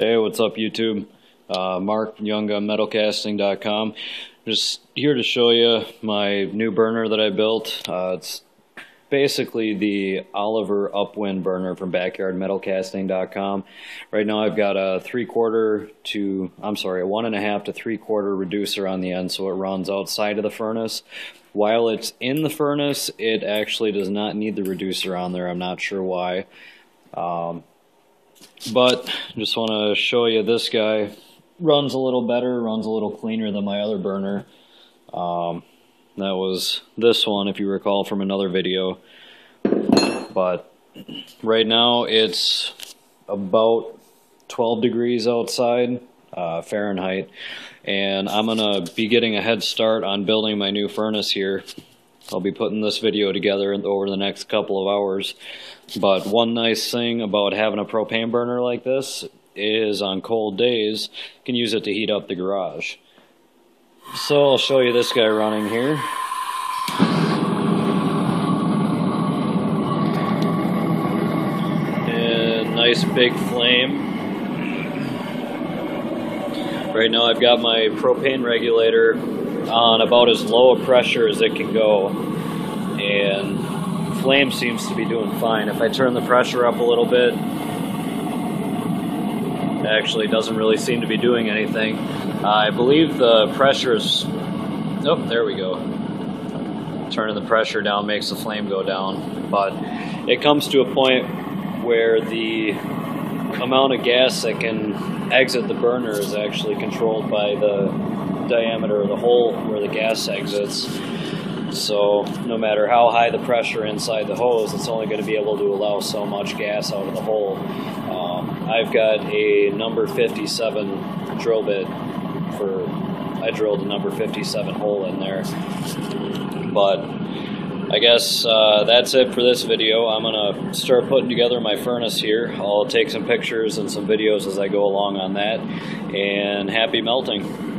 Hey, what's up YouTube? Mark Young on Metalcasting.com. Just here to show you my new burner that I built. It's basically the Oliver Upwind burner from BackyardMetalcasting.com. Right now I've got a 1.5 to 3/4 reducer on the end, so it runs outside of the furnace. While it's in the furnace, it actually does not need the reducer on there. I'm not sure why. But just want to show you this guy. Runs a little better, runs a little cleaner than my other burner. That was this one, if you recall from another video. But right now it's about 12 degrees outside Fahrenheit, and I'm gonna be getting a head start on building my new furnace here. I'll be putting this video together over the next couple of hours. But one nice thing about having a propane burner like this is on cold days, you can use it to heat up the garage. So I'll show you this guy running here. And nice big flame. Right now I've got my propane regulator on about as low a pressure as it can go, and the flame seems to be doing fine. If I turn the pressure up a little bit, it actually doesn't really seem to be doing anything. I believe the pressure is... oh, there we go. Turning the pressure down makes the flame go down, but it comes to a point where the amount of gas that can exit the burner is actually controlled by the diameter of the hole where the gas exits. So no matter how high the pressure inside the hose, it's only going to be able to allow so much gas out of the hole. I've got a number 57 drill bit for, I drilled a number 57 hole in there. But I guess that's it for this video. I'm going to start putting together my furnace here. I'll take some pictures and some videos as I go along on that. And happy melting.